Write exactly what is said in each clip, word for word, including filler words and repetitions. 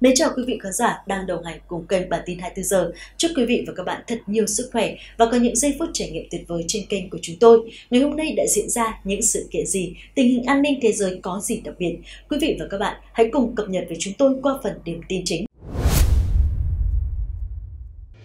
Mến chào quý vị khán giả đang đồng hành cùng kênh Bản tin hai mươi tư giờ. Chúc quý vị và các bạn thật nhiều sức khỏe và có những giây phút trải nghiệm tuyệt vời trên kênh của chúng tôi. Ngày hôm nay đã diễn ra những sự kiện gì, tình hình an ninh thế giới có gì đặc biệt? Quý vị và các bạn hãy cùng cập nhật với chúng tôi qua phần điểm tin chính.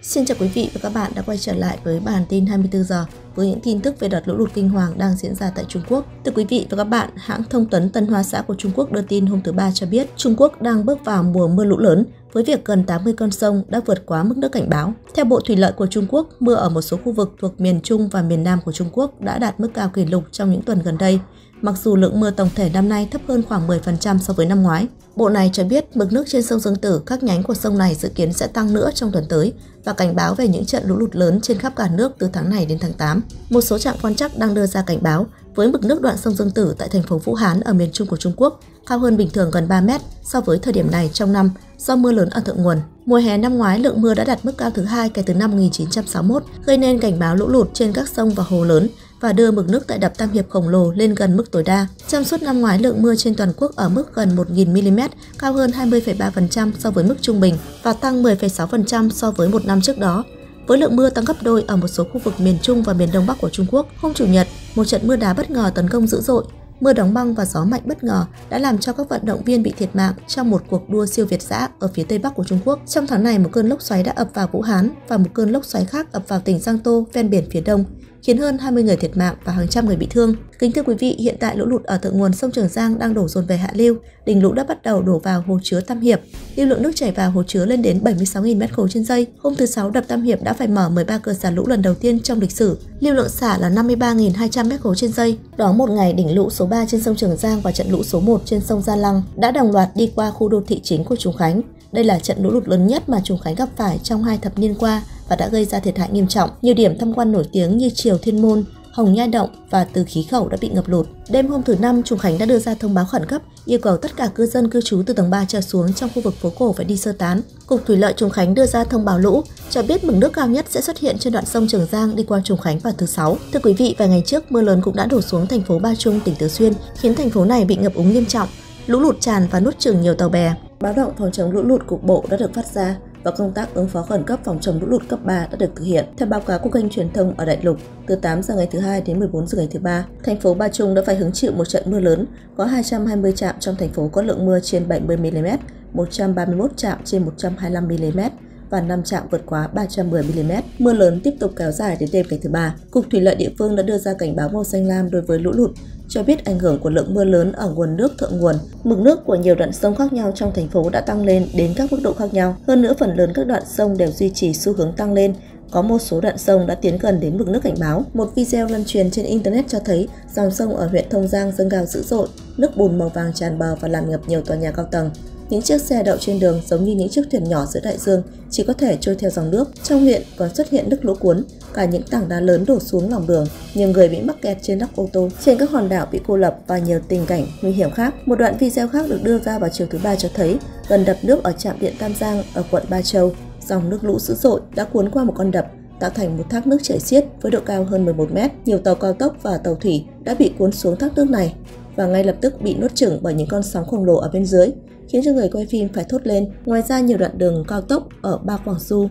Xin chào quý vị và các bạn đã quay trở lại với Bản tin hai mươi tư giờ với những tin tức về đợt lũ lụt kinh hoàng đang diễn ra tại Trung Quốc. Thưa quý vị và các bạn, hãng thông tấn Tân Hoa Xã của Trung Quốc đưa tin hôm thứ Ba cho biết Trung Quốc đang bước vào mùa mưa lũ lớn với việc gần tám mươi con sông đã vượt quá mức nước cảnh báo. Theo Bộ Thủy lợi của Trung Quốc, mưa ở một số khu vực thuộc miền Trung và miền Nam của Trung Quốc đã đạt mức cao kỷ lục trong những tuần gần đây. Mặc dù lượng mưa tổng thể năm nay thấp hơn khoảng mười phần trăm so với năm ngoái, Bộ này cho biết mực nước trên sông Dương Tử, các nhánh của sông này dự kiến sẽ tăng nữa trong tuần tới và cảnh báo về những trận lũ lụt lớn trên khắp cả nước từ tháng này đến tháng tám. Một số trạm quan trắc đang đưa ra cảnh báo với mực nước đoạn sông Dương Tử tại thành phố Vũ Hán ở miền Trung của Trung Quốc cao hơn bình thường gần ba mét so với thời điểm này trong năm do mưa lớn ở thượng nguồn. Mùa hè năm ngoái, lượng mưa đã đạt mức cao thứ hai kể từ năm một nghìn chín trăm sáu mươi mốt, gây nên cảnh báo lũ lụt trên các sông và hồ lớn và đưa mực nước tại đập Tam Hiệp khổng lồ lên gần mức tối đa. Trong suốt năm ngoái, lượng mưa trên toàn quốc ở mức gần một nghìn mi li mét, cao hơn hai mươi phẩy ba phần trăm so với mức trung bình và tăng mười phẩy sáu phần trăm so với một năm trước đó. Với lượng mưa tăng gấp đôi ở một số khu vực miền Trung và miền Đông Bắc của Trung Quốc, hôm Chủ nhật, một trận mưa đá bất ngờ tấn công dữ dội. Mưa đóng băng và gió mạnh bất ngờ đã làm cho các vận động viên bị thiệt mạng trong một cuộc đua siêu việt dã ở phía Tây Bắc của Trung Quốc. Trong tháng này, một cơn lốc xoáy đã ập vào Vũ Hán và một cơn lốc xoáy khác ập vào tỉnh Giang Tô ven biển phía Đông, khiến hơn hai mươi người thiệt mạng và hàng trăm người bị thương. Kính thưa quý vị, hiện tại lũ lụt ở thượng nguồn sông Trường Giang đang đổ dồn về hạ lưu, đỉnh lũ đã bắt đầu đổ vào hồ chứa Tam Hiệp. Lưu lượng nước chảy vào hồ chứa lên đến bảy mươi sáu nghìn mét khối trên giây. Hôm thứ Sáu, đập Tam Hiệp đã phải mở mười ba cửa xả lũ lần đầu tiên trong lịch sử. Lưu lượng xả là năm mươi ba nghìn hai trăm mét khối trên giây. Đó một ngày, đỉnh lũ số ba trên sông Trường Giang và trận lũ số một trên sông Gia Lăng đã đồng loạt đi qua khu đô thị chính của Trùng Khánh. Đây là trận lũ lụt lớn nhất mà Trùng Khánh gặp phải trong hai thập niên qua và đã gây ra thiệt hại nghiêm trọng. Nhiều điểm tham quan nổi tiếng như Triều Thiên Môn, Hồng Nhai Động và Từ Khí Khẩu đã bị ngập lụt. Đêm hôm thứ Năm, Trùng Khánh đã đưa ra thông báo khẩn cấp yêu cầu tất cả cư dân cư trú từ tầng ba trở xuống trong khu vực phố cổ phải đi sơ tán. Cục Thủy lợi Trùng Khánh đưa ra thông báo lũ, cho biết mực nước cao nhất sẽ xuất hiện trên đoạn sông Trường Giang đi qua Trùng Khánh vào thứ Sáu. Thưa quý vị, vài ngày trước mưa lớn cũng đã đổ xuống thành phố Ba Trung, tỉnh Tứ Xuyên, khiến thành phố này bị ngập úng nghiêm trọng. Lũ lụt tràn và nuốt chửng nhiều tàu bè. Báo động phòng chống lũ lụt cục bộ đã được phát ra và công tác ứng phó khẩn cấp phòng chống lũ lụt cấp ba đã được thực hiện. Theo báo cáo của kênh truyền thông ở đại lục, từ tám giờ ngày thứ Hai đến mười bốn giờ ngày thứ Ba, thành phố Ba Trung đã phải hứng chịu một trận mưa lớn, có hai trăm hai mươi trạm trong thành phố có lượng mưa trên bảy mươi mi li mét, một trăm ba mươi mốt trạm trên một trăm hai mươi lăm mi li mét và năm trạm vượt quá ba trăm mười mi li mét. Mưa lớn tiếp tục kéo dài đến đêm ngày thứ Ba. Cục Thủy lợi địa phương đã đưa ra cảnh báo màu xanh lam đối với lũ lụt, cho biết ảnh hưởng của lượng mưa lớn ở nguồn nước thượng nguồn, mực nước của nhiều đoạn sông khác nhau trong thành phố đã tăng lên đến các mức độ khác nhau. Hơn nữa, phần lớn các đoạn sông đều duy trì xu hướng tăng lên, có một số đoạn sông đã tiến gần đến mực nước cảnh báo. Một video lan truyền trên internet cho thấy dòng sông ở huyện Thông Giang dâng cao dữ dội, nước bùn màu vàng tràn bờ và làm ngập nhiều tòa nhà cao tầng. Những chiếc xe đậu trên đường giống như những chiếc thuyền nhỏ giữa đại dương, chỉ có thể trôi theo dòng nước. Trong huyện còn xuất hiện nước lũ cuốn, cả những tảng đá lớn đổ xuống lòng đường, nhiều người bị mắc kẹt trên nóc ô tô, trên các hòn đảo bị cô lập và nhiều tình cảnh nguy hiểm khác. Một đoạn video khác được đưa ra vào chiều thứ Ba cho thấy gần đập nước ở trạm điện Tam Giang ở quận Ba Châu, dòng nước lũ dữ dội đã cuốn qua một con đập, tạo thành một thác nước chảy xiết với độ cao hơn mười một mét. Nhiều tàu cao tốc và tàu thủy đã bị cuốn xuống thác nước này và ngay lập tức bị nuốt chửng bởi những con sóng khổng lồ ở bên dưới, khiến cho người quay phim phải thốt lên. Ngoài ra, nhiều đoạn đường cao tốc ở Ba Quảng Du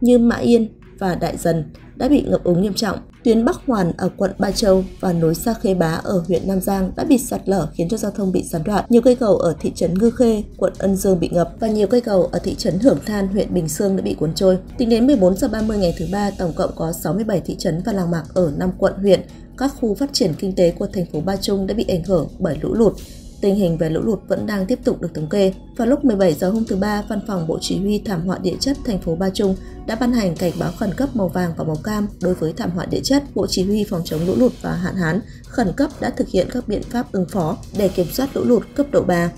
như Mã Yên và Đại Dần đã bị ngập úng nghiêm trọng. Tuyến Bắc Hoàn ở quận Ba Châu và nối xa Khê Bá ở huyện Nam Giang đã bị sạt lở khiến cho giao thông bị gián đoạn. Nhiều cây cầu ở thị trấn Ngư Khê, quận Ân Dương bị ngập và nhiều cây cầu ở thị trấn Hưởng Than, huyện Bình Dương đã bị cuốn trôi. Tính đến mười bốn giờ ba mươi ngày thứ Ba, tổng cộng có sáu mươi bảy thị trấn và làng mạc ở năm quận huyện, các khu phát triển kinh tế của thành phố Ba Trung đã bị ảnh hưởng bởi lũ lụt. Tình hình về lũ lụt vẫn đang tiếp tục được thống kê. Vào lúc mười bảy giờ hôm thứ Ba, Văn phòng Bộ Chỉ huy Thảm họa địa chất thành phố Ba Trung đã ban hành cảnh báo khẩn cấp màu vàng và màu cam đối với thảm họa địa chất. Bộ Chỉ huy phòng chống lũ lụt và hạn hán khẩn cấp đã thực hiện các biện pháp ứng phó để kiểm soát lũ lụt cấp độ ba.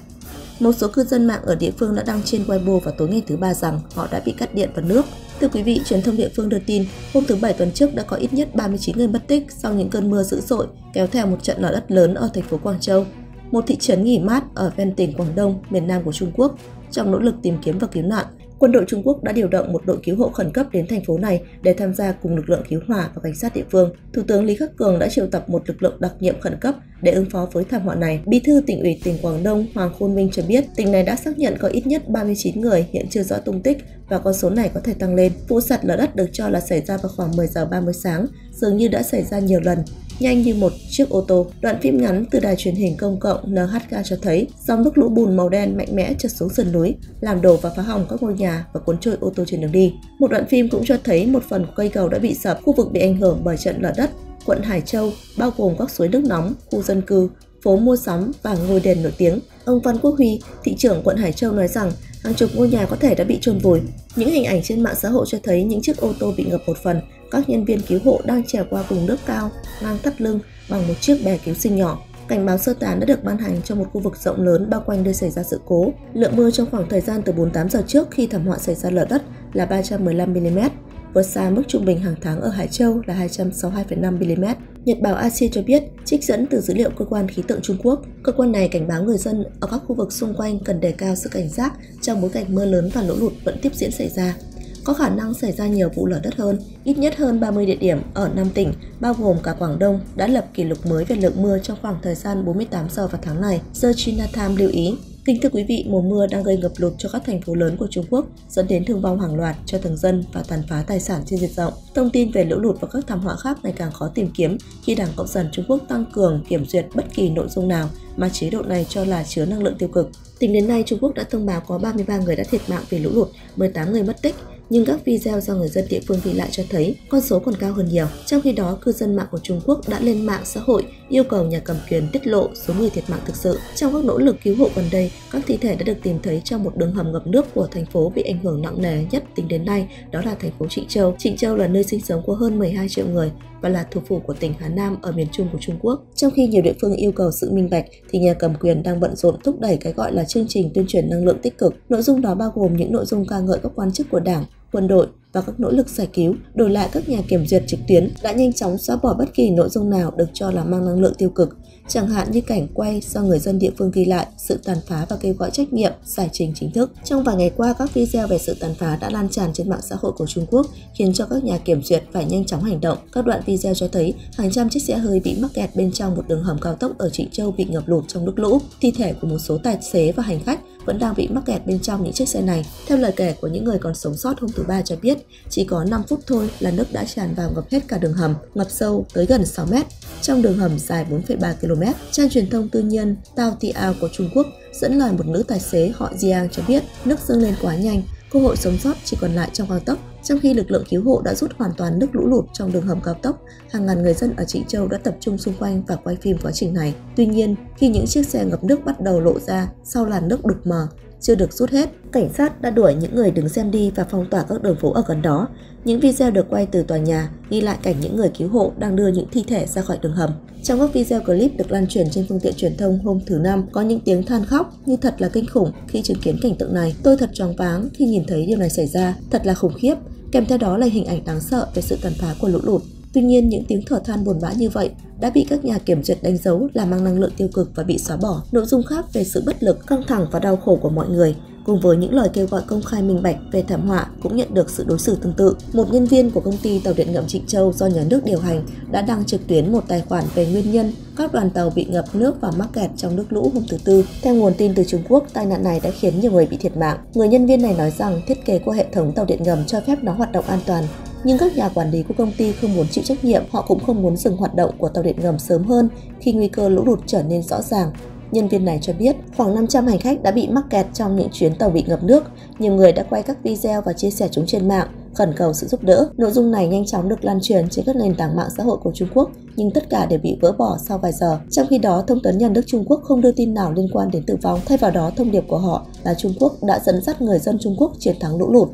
Một số cư dân mạng ở địa phương đã đăng trên Weibo vào tối ngày thứ Ba rằng họ đã bị cắt điện và nước. Thưa quý vị, truyền thông địa phương đưa tin, hôm thứ Bảy tuần trước đã có ít nhất ba mươi chín người mất tích sau những cơn mưa dữ dội kéo theo một trận lở đất lớn ở thành phố Quảng Châu, một thị trấn nghỉ mát ở ven tỉnh Quảng Đông, miền Nam của Trung Quốc, trong nỗ lực tìm kiếm và cứu nạn. quân đội Trung Quốc đã điều động một đội cứu hộ khẩn cấp đến thành phố này để tham gia cùng lực lượng cứu hỏa và cảnh sát địa phương. Thủ tướng Lý Khắc Cường đã triệu tập một lực lượng đặc nhiệm khẩn cấp để ứng phó với thảm họa này. Bí thư tỉnh ủy tỉnh Quảng Đông Hoàng Khôn Minh cho biết, tỉnh này đã xác nhận có ít nhất ba mươi chín người hiện chưa rõ tung tích và con số này có thể tăng lên. Vụ sạt lở đất được cho là xảy ra vào khoảng mười giờ ba mươi sáng, dường như đã xảy ra nhiều lần, nhanh như một chiếc ô tô. Đoạn phim ngắn từ đài truyền hình công cộng N H K cho thấy dòng nước lũ bùn màu đen mạnh mẽ trượt xuống sườn núi, làm đổ và phá hỏng các ngôi nhà và cuốn trôi ô tô trên đường đi. Một đoạn phim cũng cho thấy một phần của cây cầu đã bị sập. Khu vực bị ảnh hưởng bởi trận lở đất, quận Hải Châu bao gồm các suối nước nóng, khu dân cư, phố mua sắm và ngôi đền nổi tiếng. Ông Văn Quốc Huy, thị trưởng quận Hải Châu nói rằng hàng chục ngôi nhà có thể đã bị chôn vùi. Những hình ảnh trên mạng xã hội cho thấy những chiếc ô tô bị ngập một phần, các nhân viên cứu hộ đang trèo qua vùng nước cao, mang thắt lưng bằng một chiếc bè cứu sinh nhỏ. Cảnh báo sơ tán đã được ban hành cho một khu vực rộng lớn bao quanh nơi xảy ra sự cố. Lượng mưa trong khoảng thời gian từ bốn mươi tám giờ trước khi thảm họa xảy ra lở đất là ba trăm mười lăm mi-li-mét, vượt xa mức trung bình hàng tháng ở Hải Châu là hai trăm sáu mươi hai phẩy năm mi-li-mét. Nhật báo a xê cho biết, trích dẫn từ dữ liệu cơ quan khí tượng Trung Quốc, cơ quan này cảnh báo người dân ở các khu vực xung quanh cần đề cao sự cảnh giác trong bối cảnh mưa lớn và lũ lụt vẫn tiếp diễn xảy ra. Có khả năng xảy ra nhiều vụ lở đất hơn, ít nhất hơn ba mươi địa điểm ở năm tỉnh, bao gồm cả Quảng Đông, đã lập kỷ lục mới về lượng mưa trong khoảng thời gian bốn mươi tám giờ vào tháng này. The China Times lưu ý. Kính thưa quý vị, mùa mưa đang gây ngập lụt cho các thành phố lớn của Trung Quốc, dẫn đến thương vong hàng loạt cho thường dân và tàn phá tài sản trên diện rộng. Thông tin về lũ lụt và các thảm họa khác ngày càng khó tìm kiếm khi Đảng Cộng sản Trung Quốc tăng cường kiểm duyệt bất kỳ nội dung nào mà chế độ này cho là chứa năng lượng tiêu cực. Tính đến nay, Trung Quốc đã thông báo có ba mươi ba người đã thiệt mạng vì lũ lụt, mười tám người mất tích. Nhưng các video do người dân địa phương ghi lại cho thấy con số còn cao hơn nhiều. Trong khi đó, cư dân mạng của Trung Quốc đã lên mạng xã hội yêu cầu nhà cầm quyền tiết lộ số người thiệt mạng thực sự. Trong các nỗ lực cứu hộ gần đây, các thi thể đã được tìm thấy trong một đường hầm ngập nước của thành phố bị ảnh hưởng nặng nề nhất tính đến nay, đó là thành phố Trịnh Châu. Trịnh Châu là nơi sinh sống của hơn mười hai triệu người và là thủ phủ của tỉnh Hà Nam ở miền trung của Trung Quốc. Trong khi nhiều địa phương yêu cầu sự minh bạch, thì nhà cầm quyền đang bận rộn thúc đẩy cái gọi là chương trình tuyên truyền năng lượng tích cực. Nội dung đó bao gồm những nội dung ca ngợi các quan chức của Đảng, quân đội và các nỗ lực giải cứu, đổi lại các nhà kiểm duyệt trực tuyến đã nhanh chóng xóa bỏ bất kỳ nội dung nào được cho là mang năng lượng tiêu cực, chẳng hạn như cảnh quay do người dân địa phương ghi lại, sự tàn phá và kêu gọi trách nhiệm, giải trình chính thức. Trong vài ngày qua, các video về sự tàn phá đã lan tràn trên mạng xã hội của Trung Quốc, khiến cho các nhà kiểm duyệt phải nhanh chóng hành động. Các đoạn video cho thấy hàng trăm chiếc xe hơi bị mắc kẹt bên trong một đường hầm cao tốc ở Trịnh Châu bị ngập lụt trong nước lũ. Thi thể của một số tài xế và hành khách vẫn đang bị mắc kẹt bên trong những chiếc xe này. Theo lời kể của những người còn sống sót hôm thứ Ba cho biết, chỉ có năm phút thôi là nước đã tràn vào ngập hết cả đường hầm, ngập sâu tới gần sáu mét, trong đường hầm dài bốn phẩy ba ki-lô-mét. Trang truyền thông tư nhân Tao Tiao của Trung Quốc dẫn lời một nữ tài xế họ Jiang cho biết, nước dâng lên quá nhanh, cơ hội sống sót chỉ còn lại trong cao tốc. Trong khi lực lượng cứu hộ đã rút hoàn toàn nước lũ lụt trong đường hầm cao tốc, hàng ngàn người dân ở Trịnh Châu đã tập trung xung quanh và quay phim quá trình này. Tuy nhiên, khi những chiếc xe ngập nước bắt đầu lộ ra sau làn nước đục mờ chưa được rút hết, cảnh sát đã đuổi những người đứng xem đi và phong tỏa các đường phố ở gần đó. Những video được quay từ tòa nhà ghi lại cảnh những người cứu hộ đang đưa những thi thể ra khỏi đường hầm. Trong các video clip được lan truyền trên phương tiện truyền thông hôm thứ Năm, có những tiếng than khóc như thật là kinh khủng khi chứng kiến cảnh tượng này. Tôi thật choáng váng khi nhìn thấy điều này xảy ra, thật là khủng khiếp. Kèm theo đó là hình ảnh đáng sợ về sự tàn phá của lũ lụt. Tuy nhiên, những tiếng thở than buồn bã như vậy đã bị các nhà kiểm duyệt đánh dấu là mang năng lượng tiêu cực và bị xóa bỏ. Nội dung khác về sự bất lực, căng thẳng và đau khổ của mọi người, cùng với những lời kêu gọi công khai minh bạch về thảm họa cũng nhận được sự đối xử tương tự. Một nhân viên của công ty tàu điện ngầm Trịnh Châu do nhà nước điều hành đã đăng trực tuyến một tài khoản về nguyên nhân các đoàn tàu bị ngập nước và mắc kẹt trong nước lũ hôm thứ Tư. Theo nguồn tin từ Trung Quốc, tai nạn này đã khiến nhiều người bị thiệt mạng. Người nhân viên này nói rằng thiết kế của hệ thống tàu điện ngầm cho phép nó hoạt động an toàn, nhưng các nhà quản lý của công ty không muốn chịu trách nhiệm, họ cũng không muốn dừng hoạt động của tàu điện ngầm sớm hơn khi nguy cơ lũ lụt trở nên rõ ràng. Nhân viên này cho biết, khoảng năm trăm hành khách đã bị mắc kẹt trong những chuyến tàu bị ngập nước. Nhiều người đã quay các video và chia sẻ chúng trên mạng, khẩn cầu sự giúp đỡ. Nội dung này nhanh chóng được lan truyền trên các nền tảng mạng xã hội của Trung Quốc, nhưng tất cả đều bị gỡ bỏ sau vài giờ. Trong khi đó, thông tấn nhà nước Trung Quốc không đưa tin nào liên quan đến tử vong. Thay vào đó, thông điệp của họ là Trung Quốc đã dẫn dắt người dân Trung Quốc chiến thắng lũ lụt.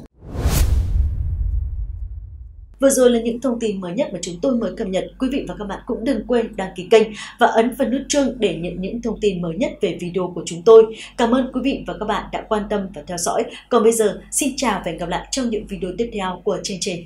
Vừa rồi là những thông tin mới nhất mà chúng tôi mới cập nhật. Quý vị và các bạn cũng đừng quên đăng ký kênh và ấn vào nút chuông để nhận những thông tin mới nhất về video của chúng tôi. Cảm ơn quý vị và các bạn đã quan tâm và theo dõi. Còn bây giờ, xin chào và hẹn gặp lại trong những video tiếp theo của chương trình.